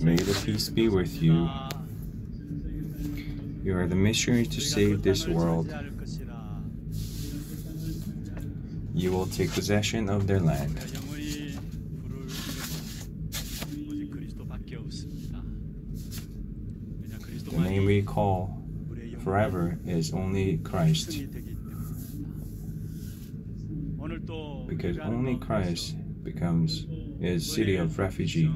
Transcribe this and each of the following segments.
May the peace be with you. You are the missionary to save this world. You will take possession of their land. The name we call forever is only Christ, because only Christ becomes his city of refuge.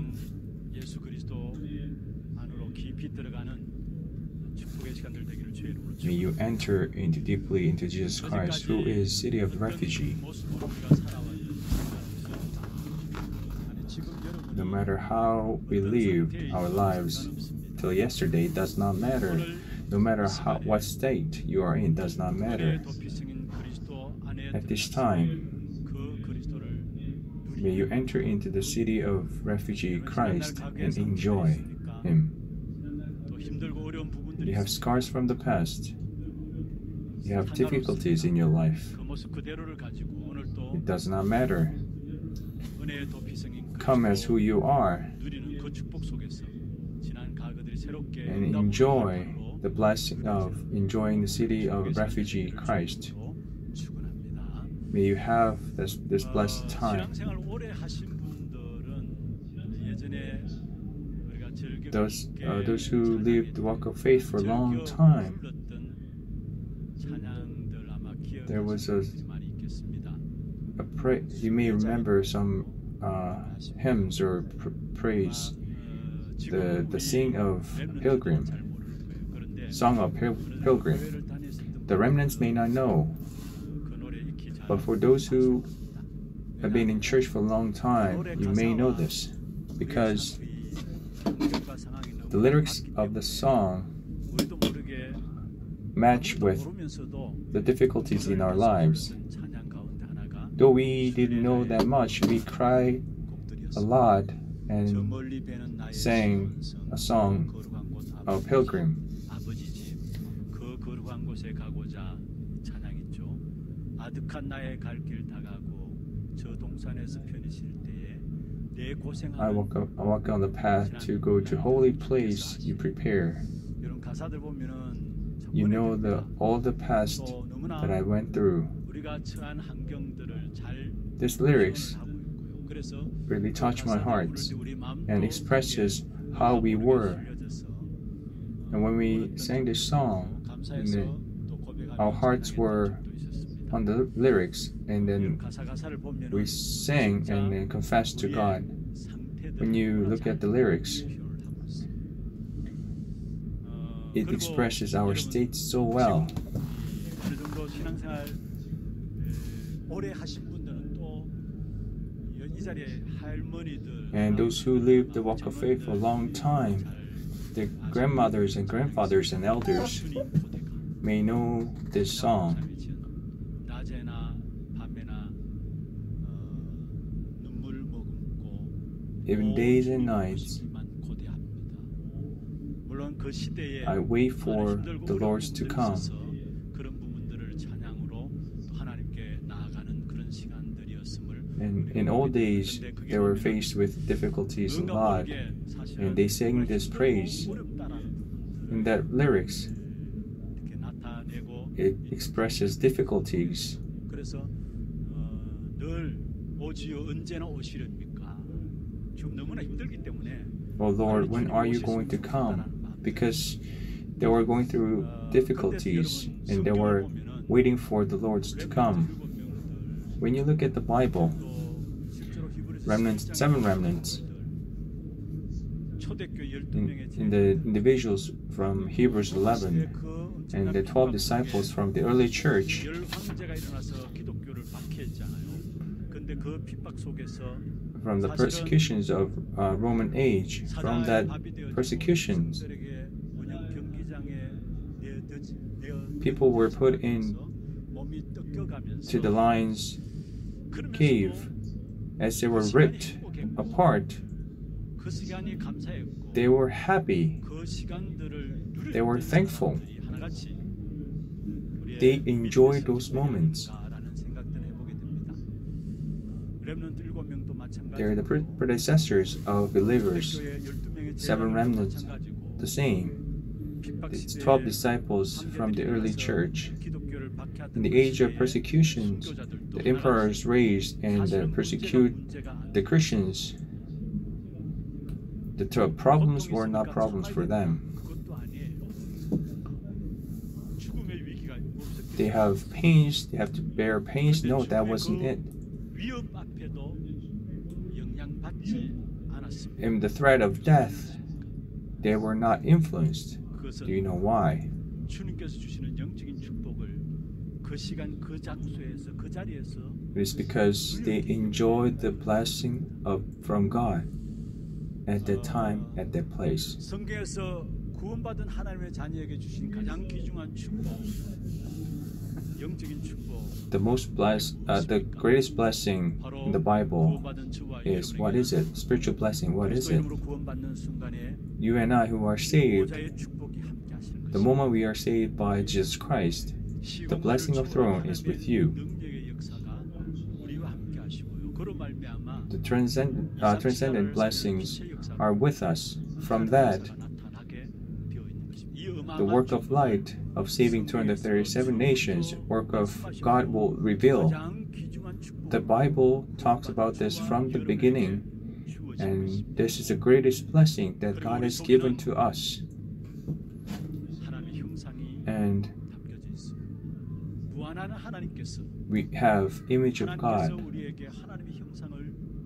May you enter into deeply into Jesus Christ, who is city of refuge. No matter how we lived our lives till yesterday does not matter. No matter what state you are in does not matter. At this time, may you enter into the city of refuge Christ and enjoy Him. You have scars from the past. You have difficulties in your life. It does not matter. Come as who you are and enjoy the blessing of enjoying the city of refuge Christ. May you have this blessed time. Those who lived the walk of faith for a long time, there was a prayer. You may remember some hymns or praise, the song of pilgrim. The remnants may not know, but for those who have been in church for a long time, you may know this, because the lyrics of the song match with the difficulties in our lives. Though we didn't know that much, we cried a lot and sang a song of pilgrim. I walk on the path to go to holy place you prepare. You know all the past that I went through. This lyrics really touched my heart and expresses how we were. And when we sang this song, our hearts were on the lyrics, and then we sang and then confessed to God. When you look at the lyrics, it expresses our state so well. And those who lived the walk of faith for a long time, their grandmothers and grandfathers and elders may know this song. Even days and nights, I wait for the Lord's to come. And in old days, they were faced with difficulties a lot, and they sang this praise. In that lyrics, it expresses difficulties. Oh Lord, when are you going to come? Because they were going through difficulties and they were waiting for the Lord to come. When you look at the Bible, seven remnants, in the individuals from Hebrews 11 and the 12 disciples from the early church, from the persecutions of Roman age, from that persecutions, people were put in to the lion's cave. As they were ripped apart, they were happy. They were thankful. They enjoyed those moments. They're the predecessors of believers. 7 remnants, the same. It's 12 disciples from the early church. In the age of persecutions, the emperors raised and persecute the Christians. The problems were not problems for them. They have pains, they have to bear pains. No, that wasn't it. In the threat of death, they were not influenced. Do you know why? It is because they enjoyed the blessing from God at that time, at that place. The greatest blessing in the Bible is, what is it? Spiritual blessing, what is it? You and I who are saved, the moment we are saved by Jesus Christ, the blessing of throne is with you. The transcendent blessings are with us. From that, the work of light of saving 237 nations, work of God will reveal. The Bible talks about this from the beginning, and this is the greatest blessing that God has given to us. And we have image of God,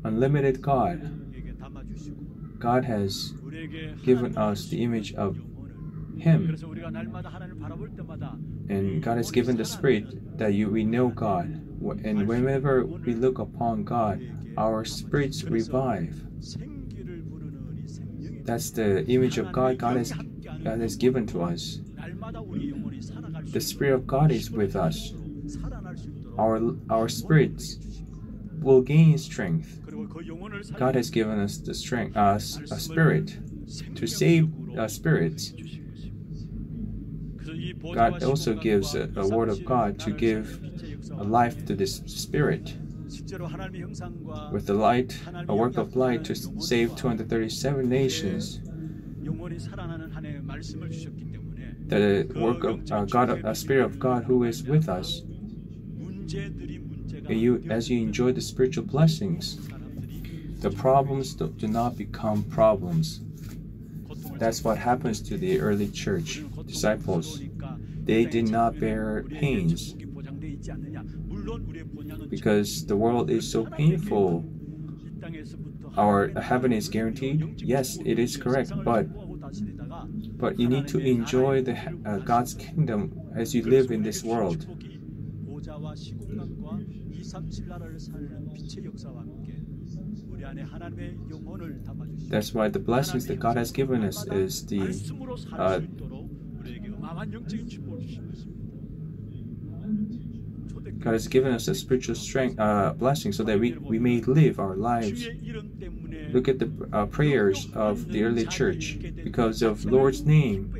unlimited God. God has given us the image of Him, and God has given the Spirit that we know God, and whenever we look upon God, our spirits revive. That's the image of God God has given to us. The Spirit of God is with us. Our spirits will gain strength. God has given us the strength, a spirit, to save spirits. God also gives a word of God to give a life to this spirit. With the light, a work of light to save 237 nations, the work of God, a Spirit of God who is with us. As you enjoy the spiritual blessings, the problems do not become problems. That's what happens to the early church disciples. They did not bear pains because the world is so painful. Our heaven is guaranteed. Yes, it is correct, but you need to enjoy the God's kingdom as you live in this world. That's why the blessings that God has given us is the God has given us a spiritual strength blessing so that we may live our lives. Look at the prayers of the early church. Because of Lord's name,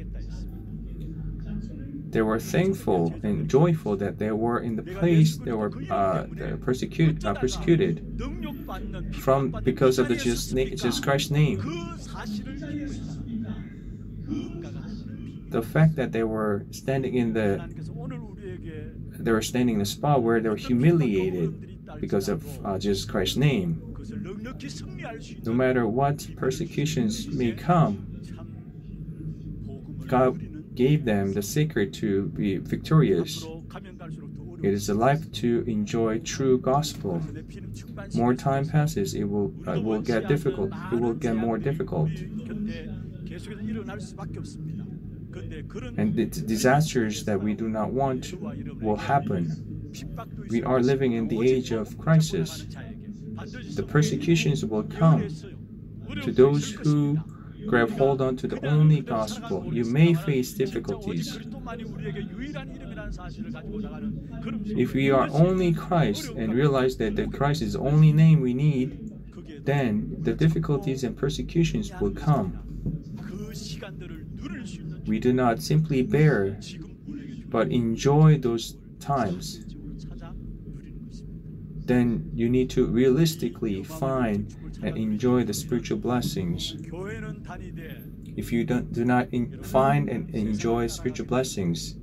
they were thankful and joyful that they were in the place they were persecuted from because of the Jesus Christ's name. The fact that they were standing in the spot where they were humiliated because of Jesus Christ's name. No matter what persecutions may come, God gave them the secret to be victorious. It is a life to enjoy true gospel. More time passes, it will get difficult. It will get more difficult. And the disasters that we do not want will happen. We are living in the age of crisis. The persecutions will come to those who grab hold on to the only gospel. You may face difficulties. If we are only Christ and realize that the Christ is the only name we need, then the difficulties and persecutions will come. We do not simply bear, but enjoy those times. then you need to realistically find and enjoy the spiritual blessings. If you do not find and enjoy spiritual blessings,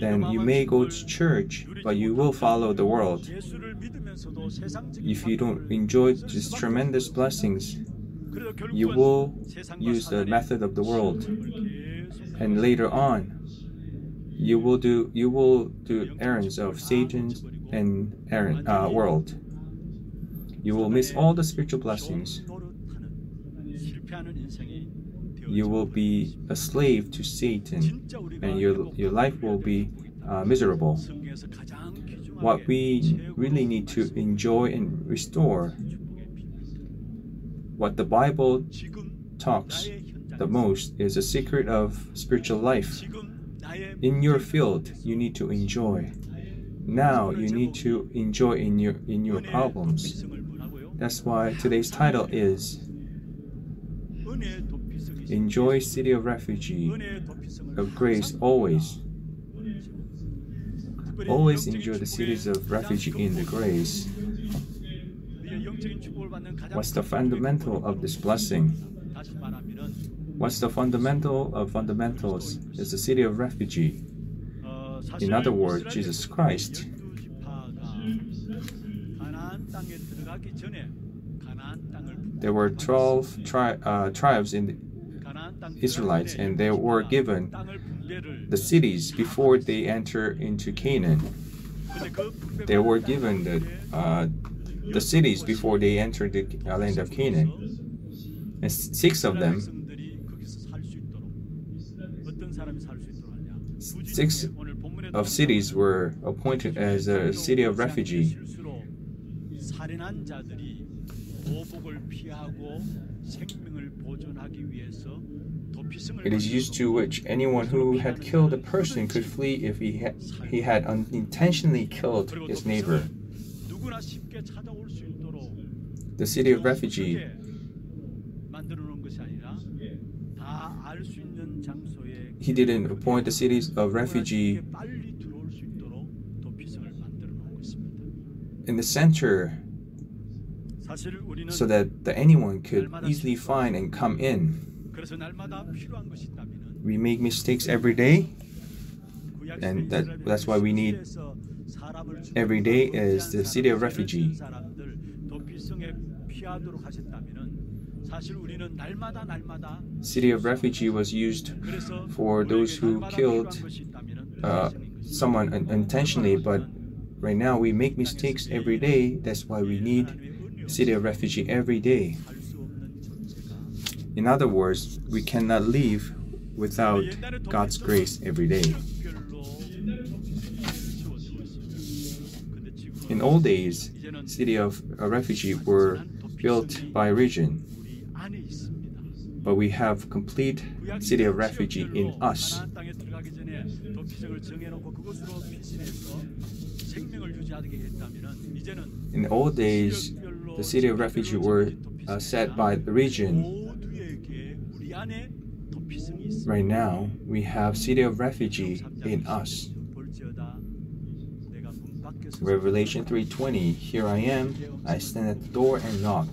then you may go to church, but you will follow the world. If you don't enjoy these tremendous blessings, you will use the method of the world. And later on, you will do errands of Satan and world. You will miss all the spiritual blessings. You will be a slave to Satan, and your life will be miserable. What we really need to enjoy and restore, what the Bible talks the most, is a secret of spiritual life. In your field, you need to enjoy. Now you need to enjoy in your problems. That's why today's title is Enjoy City of Refuge of Grace always. Always enjoy the cities of refuge in the grace. What's the fundamental of this blessing? What's the fundamental of fundamentals is the city of refuge. In other words, Jesus Christ. There were 12 tribes in the Israelites, and they were given the cities before they enter into Canaan. They were given the cities before they entered the land of Canaan, and 6 cities were appointed as a city of refuge. It is used to which anyone who had killed a person could flee if he had unintentionally killed his neighbor. The city of refuge . He didn't appoint the cities of refuge in the center so that anyone could easily find and come in. We make mistakes every day, and that's why we need every day is the city of refuge. City of refuge was used for those who killed someone intentionally, but right now we make mistakes every day. That's why we need city of refuge every day. In other words, we cannot live without God's grace every day. In old days, cities of refuge were built by region, but we have complete city of refuge in us. In old days, the city of refuge were set by the region. Right now, we have city of refuge in us. Revelation 3:20, here I am, I stand at the door and knock.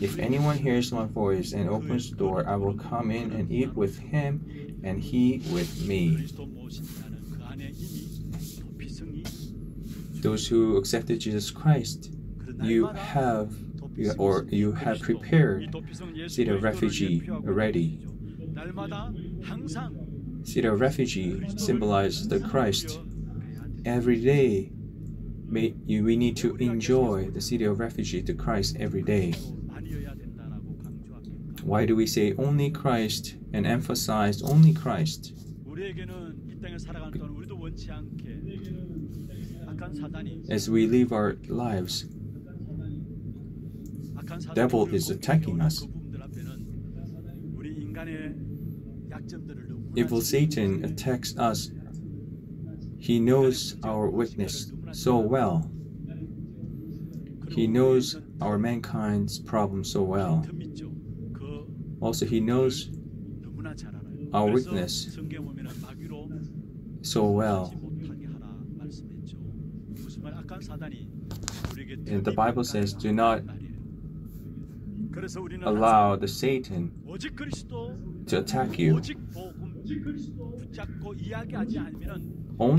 If anyone hears my voice and opens the door, I will come in and eat with him and he with me. Those who accepted Jesus Christ, you have prepared city of refuge already. City of refuge symbolizes the Christ. Every day, we need to enjoy the city of refuge, the Christ, every day. Why do we say only Christ and emphasize only Christ? As we live our lives, the devil is attacking us. Evil Satan attacks us. He knows our weakness so well. He knows our mankind's problem so well. Also, he knows our weakness so well. The Bible says, do not allow the Satan to attack you.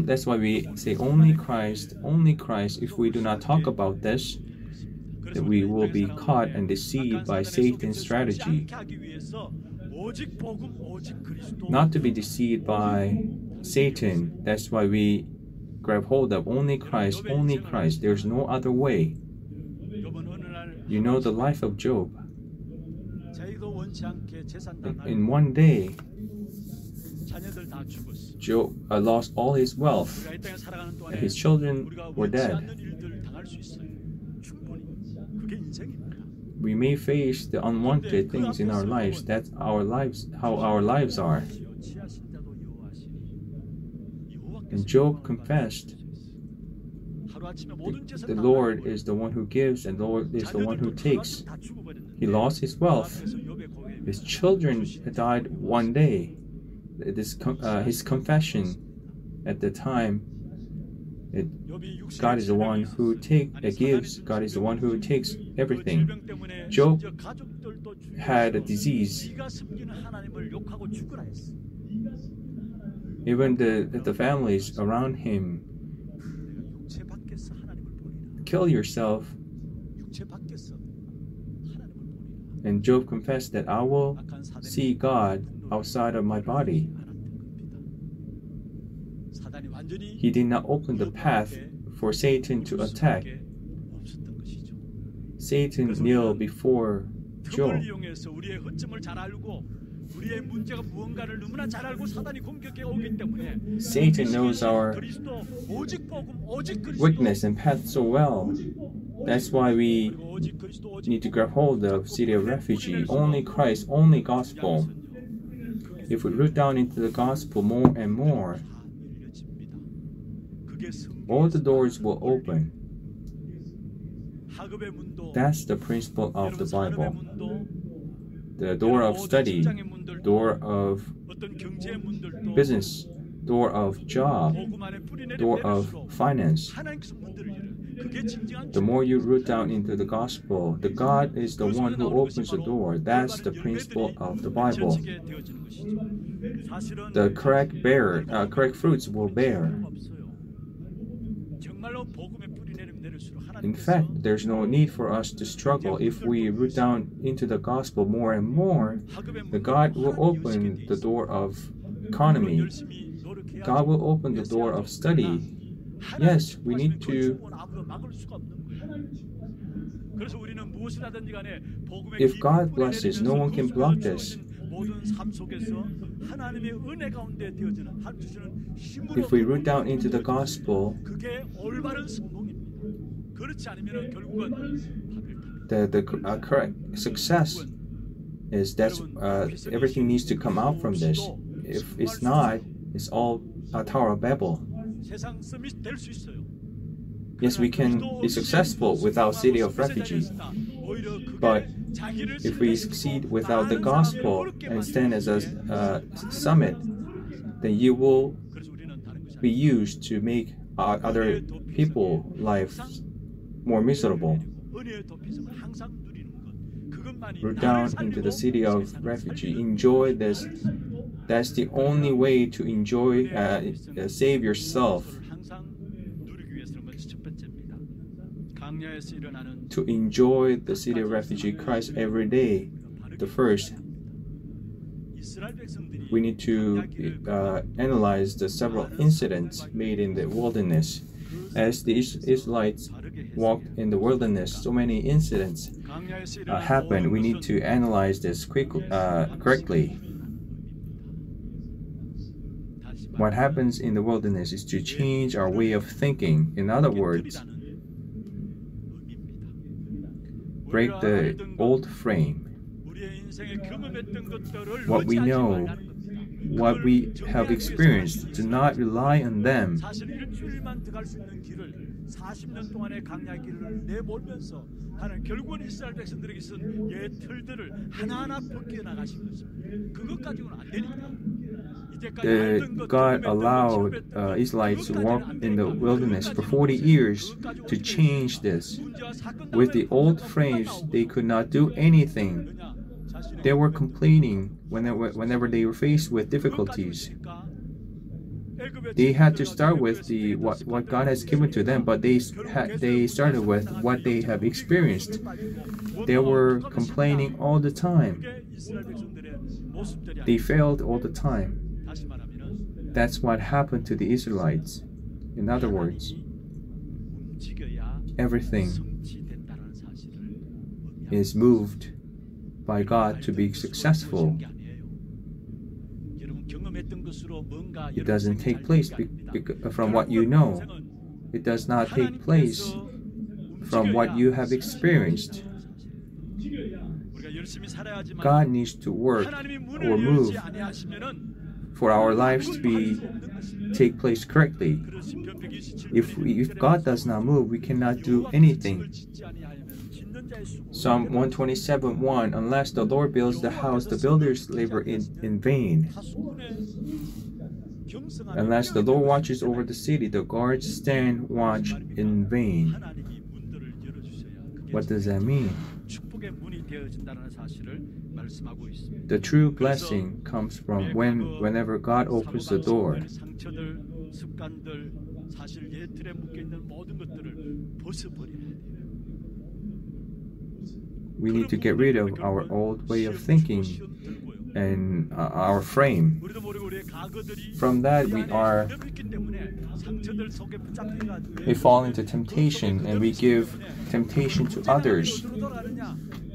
That's why we say only Christ, only Christ. If we do not talk about this, then we will be caught and deceived by Satan's strategy. Not to be deceived by Satan. That's why we grab hold of only Christ, only Christ. There's no other way. You know the life of Job. In one day, Job lost all his wealth, and his children were dead. We may face the unwanted things in our lives. That's our lives, how our lives are. And Job confessed, the Lord is the one who gives, and the Lord is the one who takes. He lost his wealth. His children died one day. His confession at the time, God is the one who gives, God is the one who takes everything. Job had a disease. Even the families around him, kill yourself. And Job confessed that I will see God outside of my body. He did not open the path for Satan to attack. Satan kneeled before Job. Satan knows our weakness and path so well. That's why we need to grab hold of City of Refuge, only Christ, only Gospel. If we root down into the Gospel more and more, all the doors will open. That's the principle of the Bible. The door of study, door of business, door of job, door of finance. The more you root down into the Gospel, the God is the one who opens the door. That's the principle of the Bible. The correct fruits will bear. In fact, there's no need for us to struggle. If we root down into the Gospel more and more, the God will open the door of economy. God will open the door of study. Yes, we need to. If God blesses, no one can block this. If we root down into the Gospel, the correct success is that everything needs to come out from this. If it's not, it's all a Tower of Babel. Yes, we can be successful without City of Refuge, but if we succeed without the Gospel and stand as a summit, then you will be used to make other people's lives more miserable. Root down into the City of Refuge. Enjoy this. That's the only way to enjoy, save yourself. To enjoy the City of Refuge, Christ every day. The first, we need to analyze the several incidents made in the wilderness. As the Israelites walked in the wilderness, so many incidents happened. We need to analyze this correctly. What happens in the wilderness is to change our way of thinking. In other words, break the old frame. What we know, what we have experienced, do not rely on them. God allowed Israelites to walk in the wilderness for 40 years to change this. With the old frames, they could not do anything. They were complaining whenever they were faced with difficulties. They had to start with what God has given to them, but they started with what they have experienced. They were complaining all the time. They failed all the time. That's what happened to the Israelites. In other words, everything is moved by God to be successful. It doesn't take place from what you know. It does not take place from what you have experienced. God needs to work or move for our lives to take place correctly. If God does not move, we cannot do anything. Psalm 127:1, unless the Lord builds the house, the builders labor in vain. Unless the Lord watches over the city, the guards stand watch in vain. What does that mean? The true blessing comes from whenever God opens the door. We need to get rid of our old way of thinking and our frame. From that, we fall into temptation, and we give temptation to others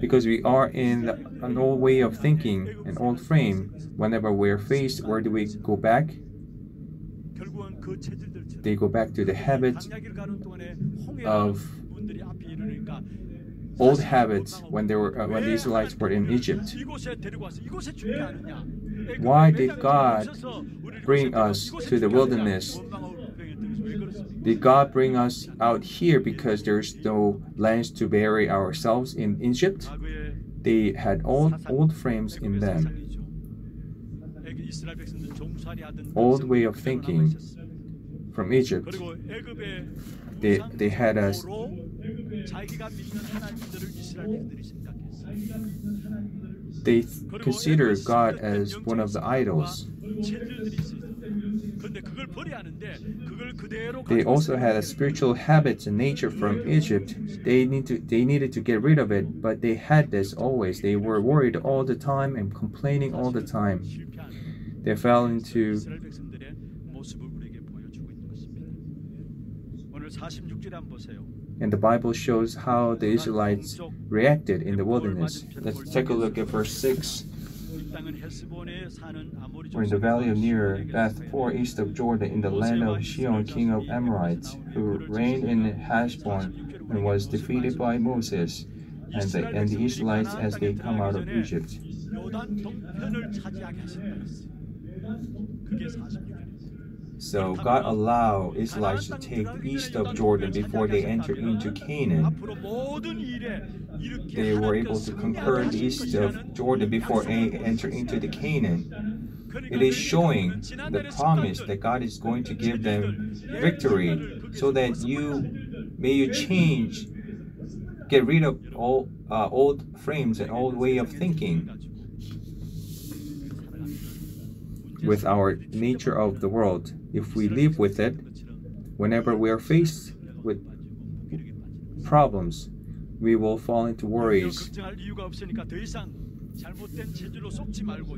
because we are in an old way of thinking, an old frame. Whenever we are faced, where do we go back? They go back to the habits of old habits when the Israelites were in Egypt. Why did God bring us to the wilderness? Did God bring us out here because there's no lands to bury ourselves in Egypt? They had old frames in them. Old way of thinking from Egypt. They had us. They consider God as one of the idols. They also had a spiritual habits and nature from Egypt. They needed to get rid of it, but they had this always. They were worried all the time and complaining all the time. They fell into And the Bible shows how the Israelites reacted in the wilderness. Let's take a look at verse 6. Or in the valley of near Beth-Por, east of Jordan, in the land of Sihon, king of Amorites, who reigned in Heshbon and was defeated by Moses and the Israelites as they come out of Egypt. So God allowed Israelites to take east of Jordan before they entered into Canaan. They were able to conquer the east of Jordan before they entered into the Canaan. It is showing the promise that God is going to give them victory, so that you change, get rid of all old frames and old way of thinking. With our nature of the world, if we live with it, whenever we are faced with problems, we will fall into worries.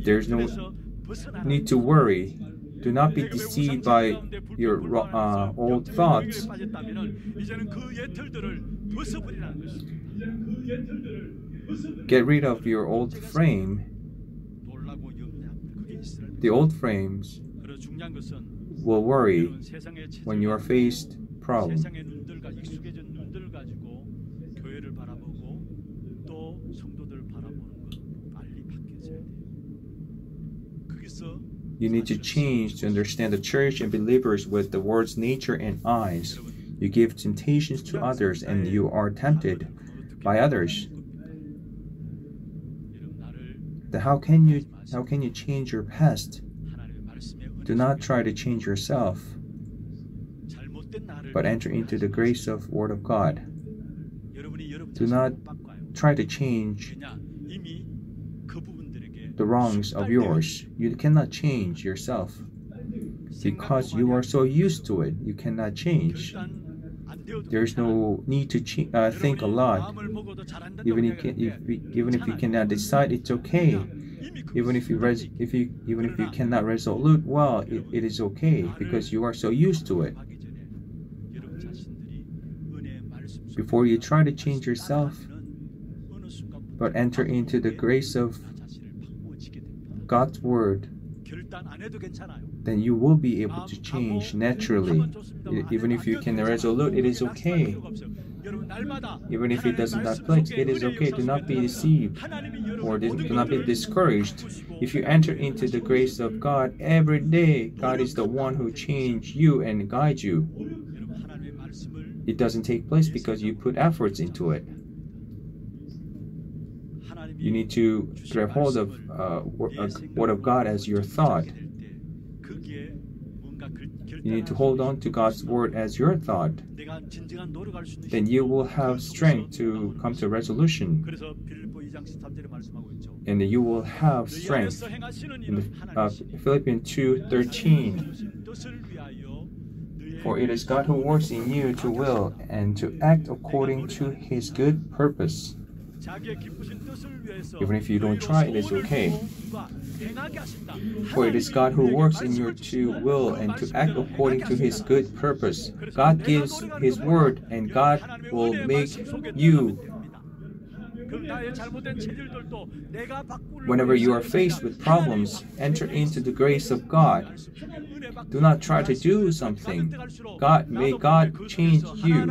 There's no need to worry. Do not be deceived by your old thoughts. Get rid of your old frame. The old frames will worry when you are faced problems. You need to change to understand the church and believers with the world's nature and eyes. You give temptations to others, and you are tempted by others. How can you change your past? Do not try to change yourself, but enter into the grace of Word of God. Do not try to change the wrongs of yours. You cannot change yourself because you are so used to it. You cannot change. There is no need to think a lot. Even if you cannot decide, it's okay. Even if you cannot resolute, well, it is okay because you are so used to it. Before you try to change yourself, but enter into the grace of God's Word, then you will be able to change naturally. Even if you can resolute, it is okay. Even if it does not click, it is okay. Do not be deceived or do not be discouraged. If you enter into the grace of God every day, God is the one who changes you and guides you. It doesn't take place because you put efforts into it. You need to grab hold of Word of God as your thought. You need to hold on to God's Word as your thought. Then you will have strength to come to resolution. And you will have strength. In Philippians 2:13, for it is God who works in you to will and to act according to His good purpose. Even if you don't try, it is okay. For it is God who works in you to will and to act according to His good purpose. God gives His word, and God will make you. Whenever you are faced with problems, enter into the grace of God. Do not try to do something. May God change you.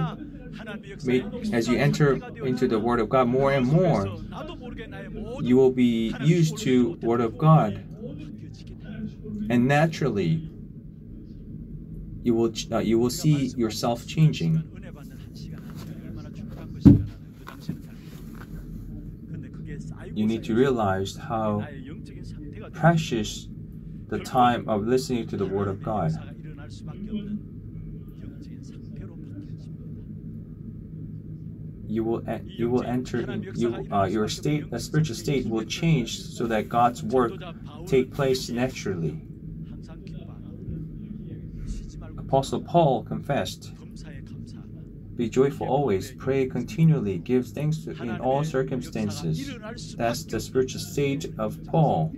As you enter into the Word of God more and more, you will be used to the Word of God. And naturally, you will see yourself changing. You need to realize how precious the time of listening to the Word of God. You will enter in, your state, a spiritual state will change so that God's work take place naturally. Apostle Paul confessed, be joyful always, pray continually, give thanks in all circumstances. That's the spiritual state of Paul.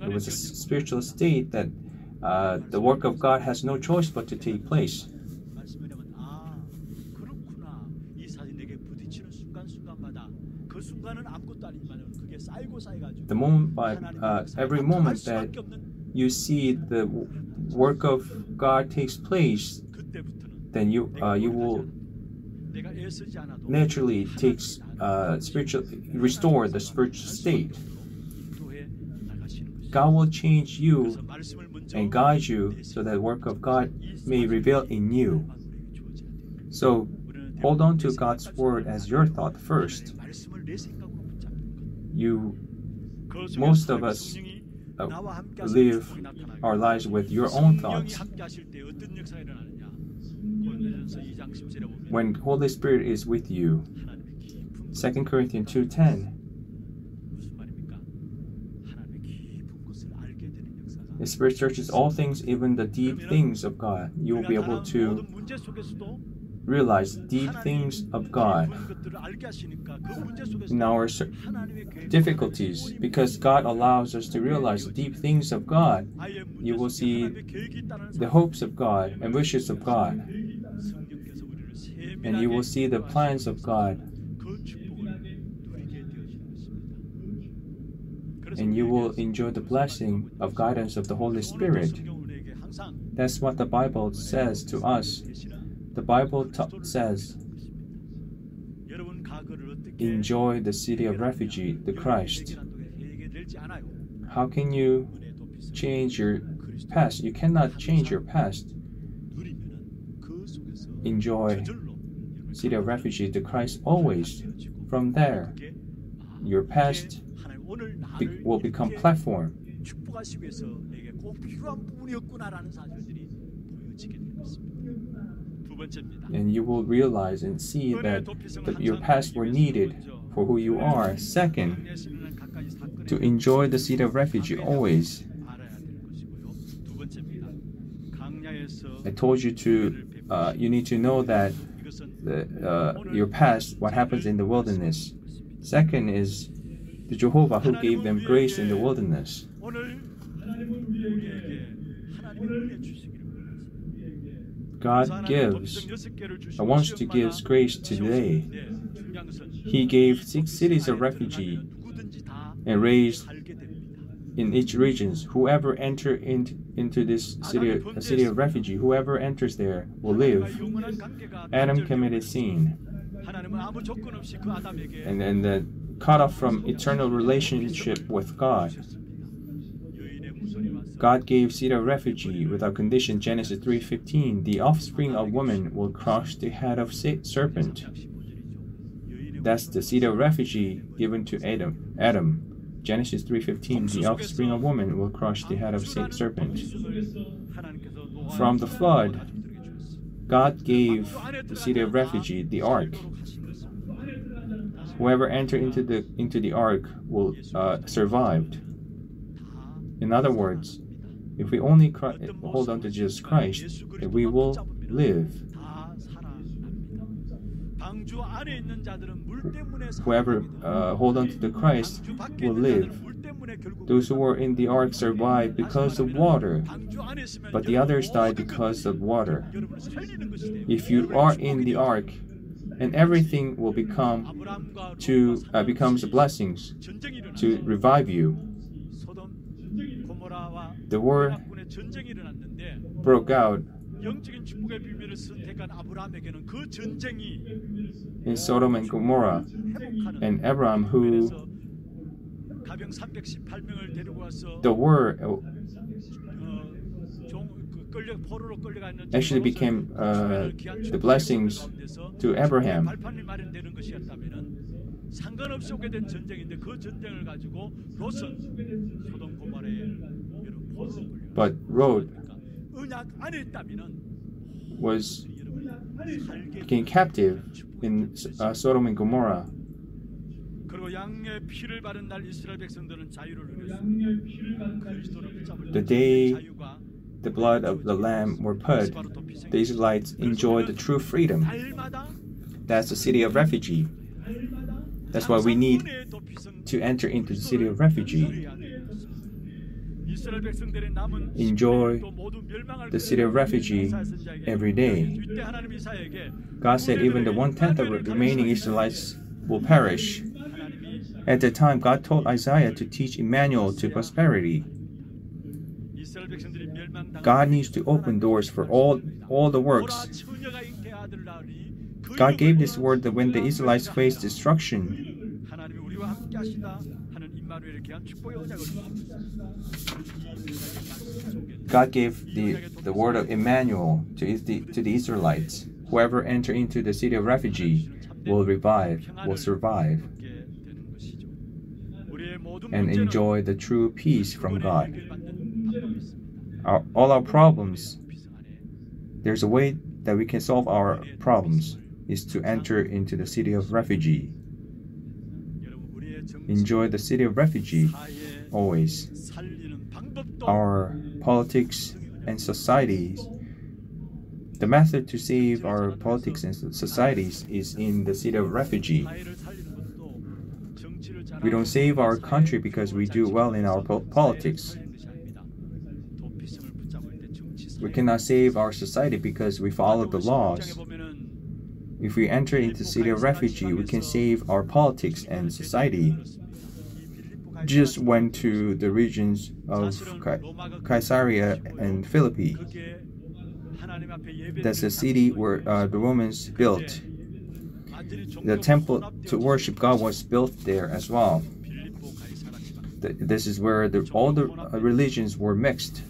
It was a spiritual state that the work of God has no choice but to take place. The moment, every moment that you see the work of God takes place, then you will naturally restore the spiritual state. God will change you and guide you so that the work of God may reveal in you. So hold on to God's Word as your thought first. Most of us live our lives with your own thoughts. When Holy Spirit is with you, 2 Corinthians 2:10, the Spirit searches all things, even the deep things of God. You will be able to realize deep things of God in our difficulties, because God allows us to realize deep things of God. You will see the hopes of God and wishes of God, and you will see the plans of God, and you will enjoy the blessing of guidance of the Holy Spirit. That's what the Bible says to us. The Bible says, enjoy the city of refuge, the Christ. How can you change your past? You cannot change your past. Enjoy city of refuge, the Christ always. From there, your past will become platform. 꼭 필요한 부분이었구나라는 사실들이 보여지게 될 것입니다. 두 번째입니다. And you will realize and see that your past were needed for who you are. Second, to enjoy the seat of refuge always. I told you you need to know that your past, what happens in the wilderness. Second is the Jehovah who gave them grace in the wilderness. God gives, wants to give grace today. He gave 6 cities of refugee and raised in each regions. Whoever enters into this city of refugee, whoever enters there will live. Adam committed sin, and then cut off from eternal relationship with God. God gave seed of refugee without condition. Genesis 3:15. The offspring of woman will crush the head of serpent. That's the seed of refugee given to Adam. Genesis 3:15. The offspring of woman will crush the head of serpent. From the flood, God gave the seed of refugee, the ark. Whoever entered into the ark will survived. In other words, if we only hold on to Jesus Christ, we will live. Whoever hold on to the Christ will live. Those who were in the ark survived because of water, but the others died because of water. If you are in the ark, and everything will becomes blessings to revive you. The war broke out in Sodom and Gomorrah, and Abraham, who the war actually became the blessings to Abraham. But Lot became captive in Sodom and Gomorrah. The day the blood of the Lamb were put, the Israelites enjoyed the true freedom. That's the city of refugee. That's why we need to enter into the city of refugee. Enjoy the city of refugee every day. God said even the 1/10 of the remaining Israelites will perish. At the time, God told Isaiah to teach Emmanuel to prosperity. God needs to open doors for all the works. God gave this word that when the Israelites faced destruction, God gave the word of Emmanuel to the Israelites. Whoever enters into the city of refugee will revive, will survive, and enjoy the true peace from God. All our problems, there's a way that we can solve our problems, is to enter into the city of refugee. Enjoy the city of refugee always. Our politics and societies, the method to save our politics and societies is in the city of refugee. We don't save our country because we do well in our politics. We cannot save our society because we follow the laws. If we enter into the city of refugee, we can save our politics and society. Jesus went to the regions of Caesarea and Philippi. That's the city where the Romans built. The temple to worship God was built there as well. This is where all the religions were mixed.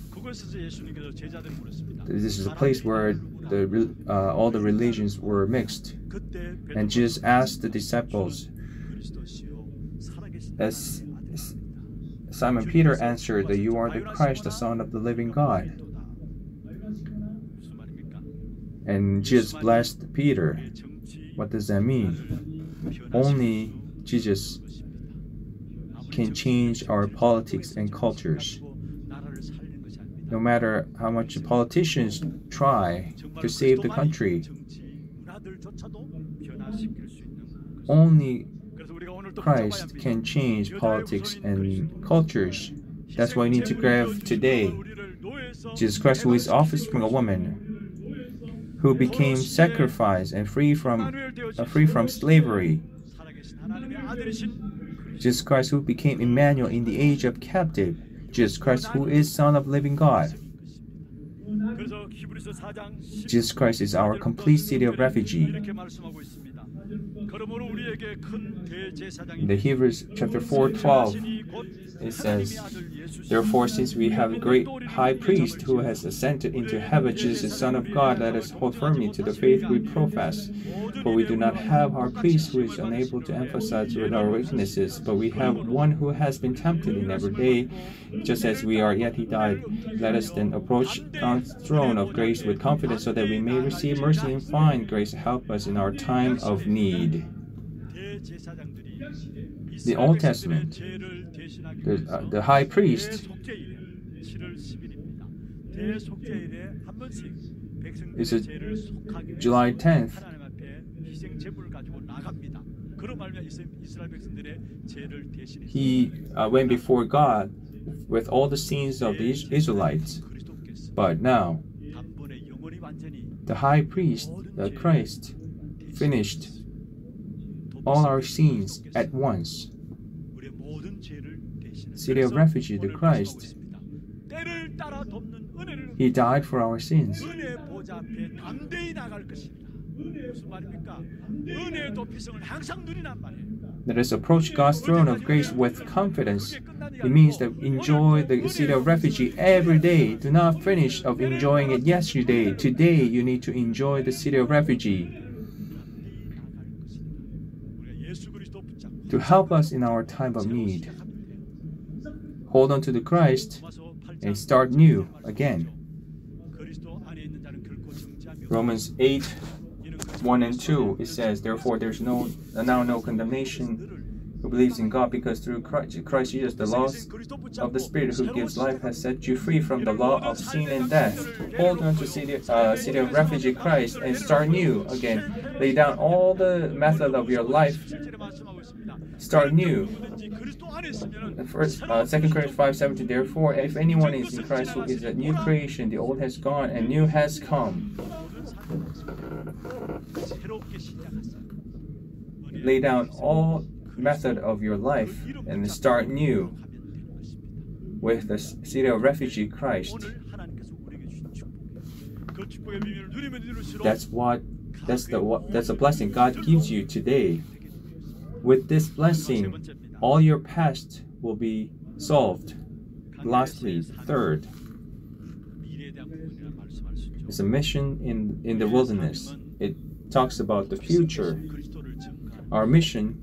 This is a place where all the religions were mixed. And Jesus asked the disciples, Simon Peter answered that you are the Christ, the Son of the living God. And Jesus blessed Peter. What does that mean? Only Jesus can change our politics and cultures. No matter how much politicians try to save the country, only Christ can change politics and cultures. That's why we need to grab today. Jesus Christ, who is offspring of a woman, who became sacrificed and free from slavery. Jesus Christ, who became Emmanuel in the age of captive. Jesus Christ, who is Son of living God. Jesus Christ is our complete city of refuge. In the Hebrews chapter 4:12, it says, "Therefore, since we have a great high priest who has ascended into heaven, Jesus the Son of God, let us hold firmly to the faith we profess. For we do not have our priest who is unable to emphasize with our weaknesses, but we have one who has been tempted in every way, just as we are, yet he died. Let us then approach the throne of grace with confidence, so that we may receive mercy and find grace to help us in our time of need." The Old Testament, the high priest is July 10th. He went before God with all the sins of the Israelites, but now the high priest, the Christ, finished all our sins at once. City of Refuge, the Christ, he died for our sins. Let us approach God's throne of grace with confidence. It means that enjoy the city of refuge every day. Do not finish of enjoying it yesterday. Today you need to enjoy the city of refuge. To help us in our time of need. Hold on to the Christ and start new again. Romans 8:1-2, it says, "Therefore there is now no condemnation who believes in God, because through Christ Jesus the law of the Spirit who gives life has set you free from the law of sin and death." Hold on to city of refuge in Christ and start new again. Lay down all the method of your life. Start new. 2 Corinthians 5:17, "Therefore, if anyone is in Christ, who is a new creation, the old has gone and new has come." Lay down all method of your life and start new with the city of refuge in Christ. That's the blessing God gives you today. With this blessing, all your past will be solved. Lastly, third, it's a mission in the wilderness. It talks about the future. Our mission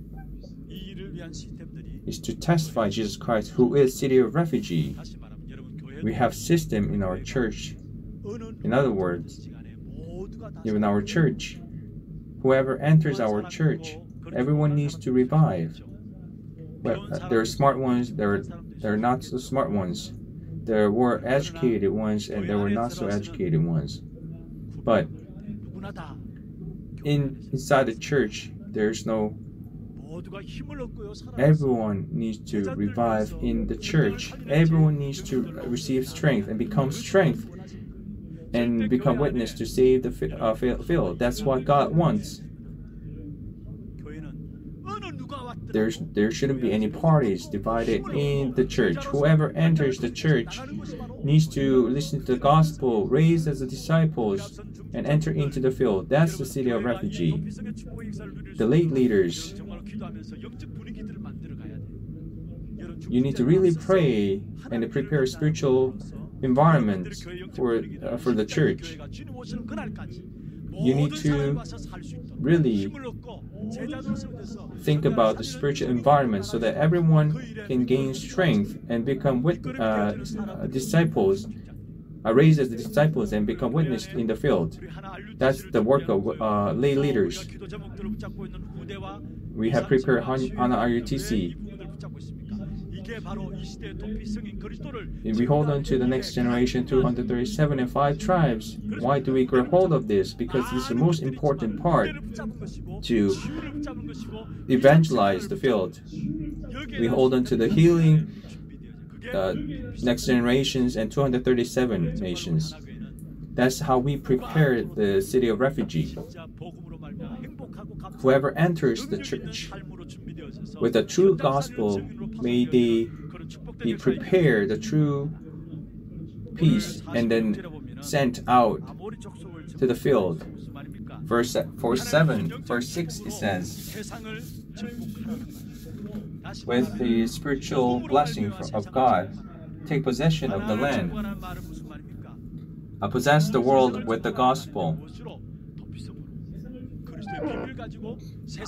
is to testify Jesus Christ, who is city of refuge. We have system in our church. In other words, even our church, whoever enters our church, everyone needs to revive. But there are smart ones, there are not so smart ones. There were educated ones, and there were not so educated ones. But inside the church, there's no... Everyone needs to revive in the church. Everyone needs to receive strength and become strength and become witness to save the field. That's what God wants. There shouldn't be any parties divided in the church. Whoever enters the church needs to listen to the gospel, raised as the disciples, and enter into the field. That's the city of refuge. The late leaders, you need to really pray and prepare a spiritual environment for the church. You need to really think about the spiritual environment so that everyone can gain strength and become disciples. Raise the disciples and become witness in the field. That's the work of lay leaders. We have prepared Hana IRTC. If we hold on to the next generation, 237 and 5 tribes, why do we grab hold of this? Because this is the most important part to evangelize the field. We hold on to the healing, next generations and 237 nations. That's how we prepare the city of Refuge. Whoever enters the church with the true gospel, may they be prepared the true peace and then sent out to the field. Verse 47, verse 6, it says, with the spiritual blessing of God, take possession of the land. I possess the world with the gospel.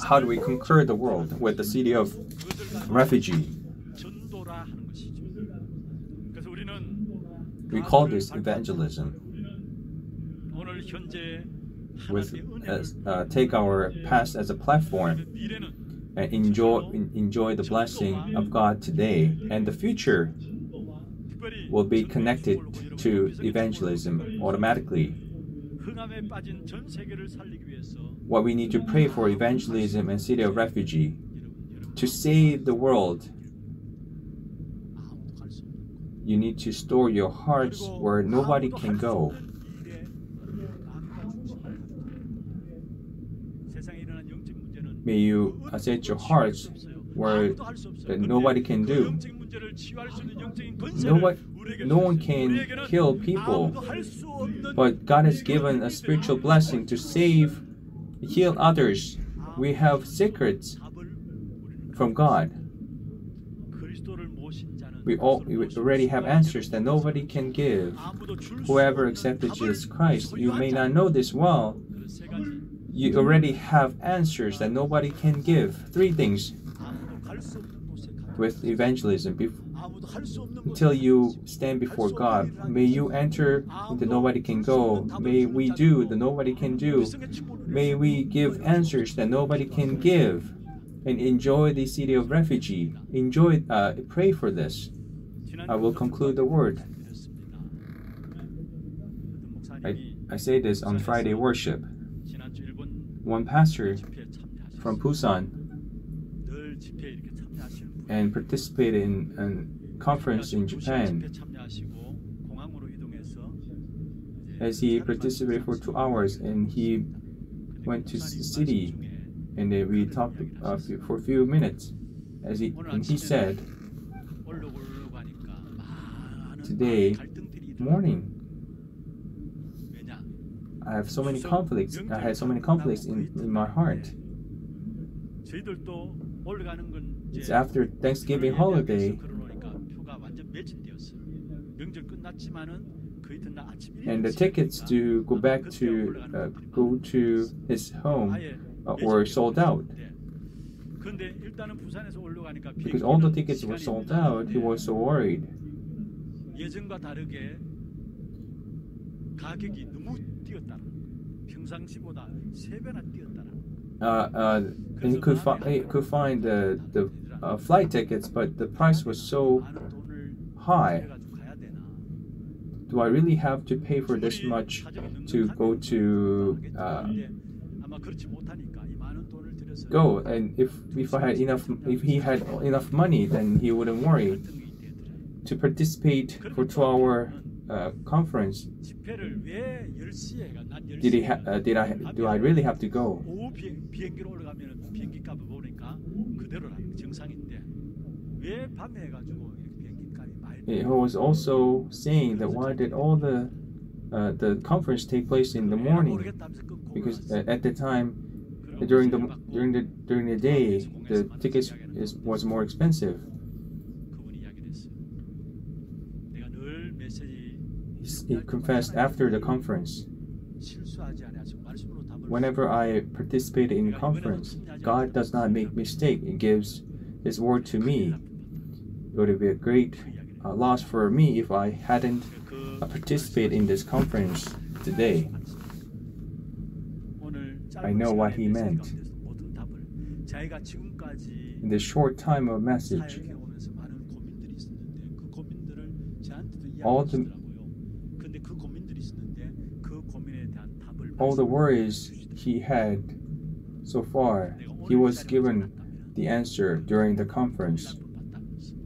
How do we conquer the world? With the city of Refugee. We call this evangelism. Take our past as a platform and enjoy the blessing of God today, and the future will be connected to evangelism automatically. What we need to pray for evangelism and city of refugee to save the world. You need to store your hearts where nobody can go. May you set your hearts where that nobody can do. No one can kill people, but God has given a spiritual blessing to save, heal others. We have secrets from God. We already have answers that nobody can give. Whoever accepted Jesus Christ, you may not know this well, you already have answers that nobody can give. Three things with evangelism. Until you stand before God, may you enter that nobody can go. May we do that nobody can do. May we give answers that nobody can give. And enjoy the city of refugee. Pray for this. I will conclude the word. I say this on Friday worship. One pastor from Busan and participated in a conference in Japan. As he participated for 2 hours, and he went to the city, and then we talked for a few minutes. And he said, today morning, I had so many conflicts in my heart. It's after Thanksgiving holiday, and the tickets to go back to go to his home were sold out. Because all the tickets were sold out, he was so worried. And he could find the flight tickets, but the price was so high. Do I really have to pay for this much to go to go? And if he had enough money, then he wouldn't worry to participate for 2 hour conference. Do I really have to go? He was also saying that why did all the conference take place in the morning? Because at the time, during the day, the tickets was more expensive. He confessed after the conference Whenever I participate in conference, God does not make mistake. He gives His word to me. It would be a great loss for me if I hadn't participated in this conference today. I know what He meant. In the short time of message, all the worries he had so far, he was given the answer during the conference.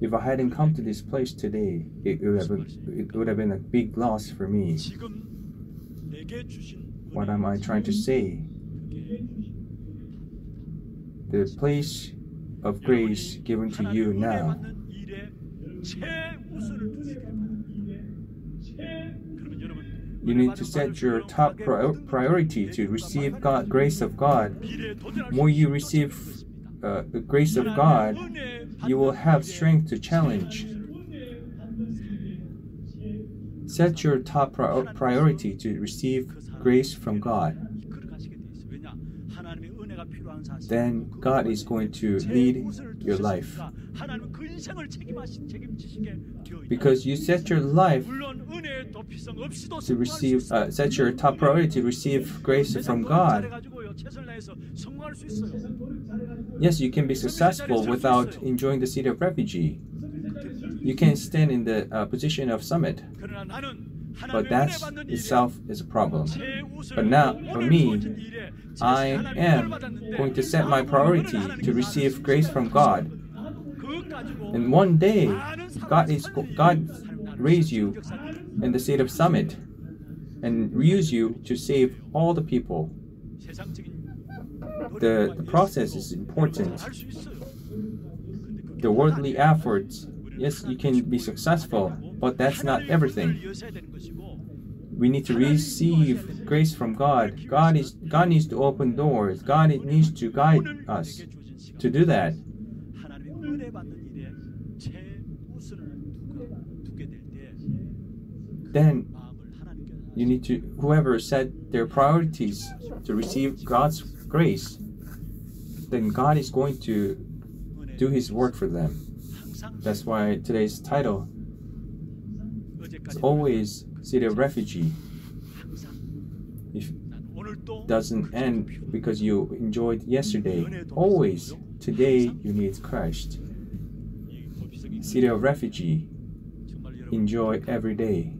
If I hadn't come to this place today, it would have been a big loss for me. What am I trying to say? The place of grace given to you now. You need to set your top priority to receive grace of God. More you receive the grace of God, you will have strength to challenge. Set your top priority to receive grace from God. Then God is going to lead your life. Because you set your life to receive, set your top priority to receive grace from God. Yes, you can be successful without enjoying the seat of refugee. You can stand in the position of summit. But that itself is a problem. But now, for me, I am going to set my priority to receive grace from God. And one day, God raise you in the state of summit and use you to save all the people. The process is important. The worldly efforts, yes, you can be successful, but that's not everything. We need to receive grace from God. God needs to open doors. God needs to guide us to do that. Then you need to, whoever set their priorities to receive God's grace, then God is going to do His work for them. That's why today's title is always Seat of Refugee. It doesn't end because you enjoyed yesterday. Always, today you need Christ. Seat of Refugee. Enjoy every day.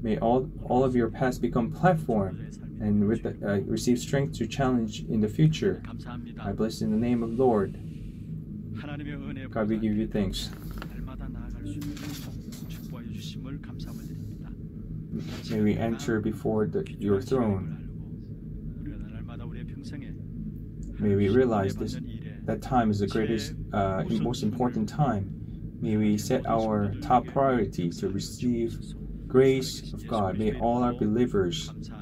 May all of your past become platform and with the, receive strength to challenge in the future. I bless in the name of the Lord. God, we give you thanks. May we enter before your throne. May we realize that time is the greatest, most important time. May we set our top priority to receive grace of God. May all our believers